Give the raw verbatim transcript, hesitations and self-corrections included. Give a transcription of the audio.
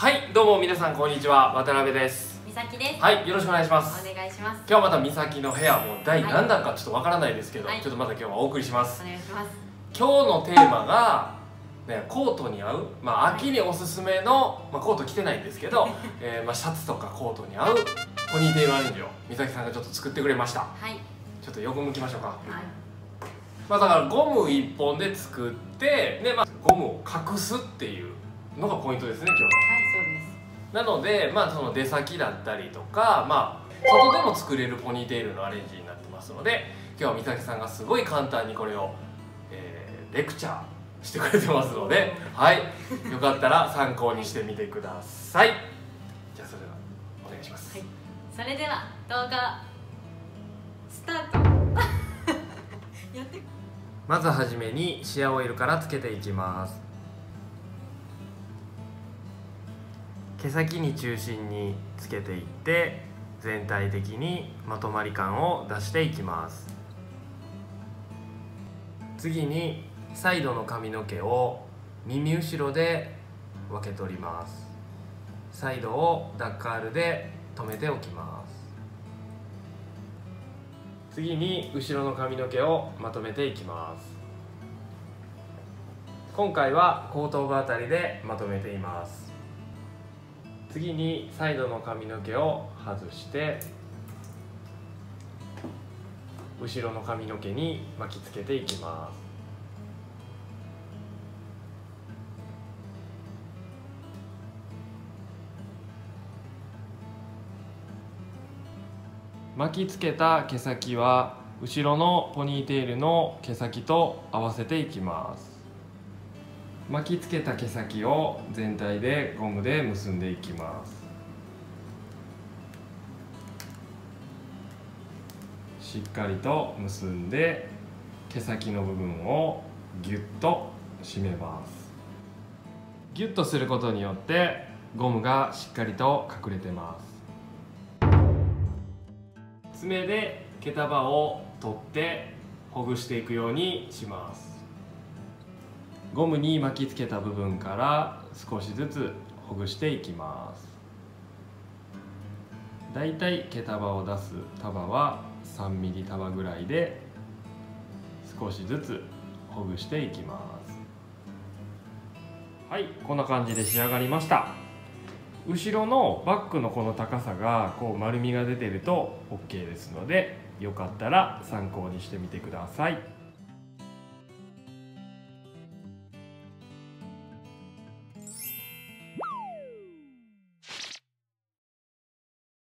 はい、どうも皆さんこんにちは、渡辺です。美咲です。はい、よろしくお願いします。お願いします。今日はまた美咲の部屋も第何弾かちょっとわからないですけど、はい、ちょっとまた今日はお送りします。お願いします。今日のテーマがね、コートに合う、まあ秋におすすめの、まあコート着てないんですけど、えー、まあシャツとかコートに合うポニーテールアレンジを美咲さんがちょっと作ってくれました。はい。ちょっと横向きましょうか。はい。まあだからゴム一本で作って、でまあゴムを隠すっていうのがポイントですね今日は。はい、そうです。なので、まあ、その出先だったりとか、まあ、外でも作れるポニーテールのアレンジになってますので、今日は美咲さんがすごい簡単にこれを、えー、レクチャーしてくれてますので、はい、よかったら参考にしてみてください。じゃあそれではお願いします、はい、それでは動画スタートやってまずはじめにシアオイルからつけていきます。毛先に中心につけていって全体的にまとまり感を出していきます。次にサイドの髪の毛を耳後ろで分け取ります。サイドをダッカールで留めておきます。次に後ろの髪の毛をまとめていきます。今回は後頭部あたりでまとめています。次にサイドの髪の毛を外して後ろの髪の毛に巻きつけていきます。巻きつけた毛先は後ろのポニーテールの毛先と合わせていきます。巻きつけた毛先を全体でゴムで結んでいきます。しっかりと結んで毛先の部分をギュッと締めます。ギュッとすることによってゴムがしっかりと隠れてます。爪で毛束を取ってほぐしていくようにします。ゴムに巻きつけた部分から少しずつほぐしていきます。だいたい毛束を出す束はさんミリ束ぐらいで少しずつほぐしていきます。はい、こんな感じで仕上がりました。後ろのバッグのこの高さがこう丸みが出てると オーケー ですので、よかったら参考にしてみてください。